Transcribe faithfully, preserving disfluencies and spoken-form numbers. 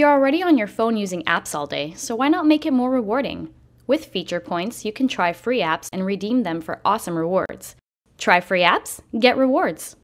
You're already on your phone using apps all day, so why not make it more rewarding? With Feature Points, you can try free apps and redeem them for awesome rewards. Try free apps, get rewards.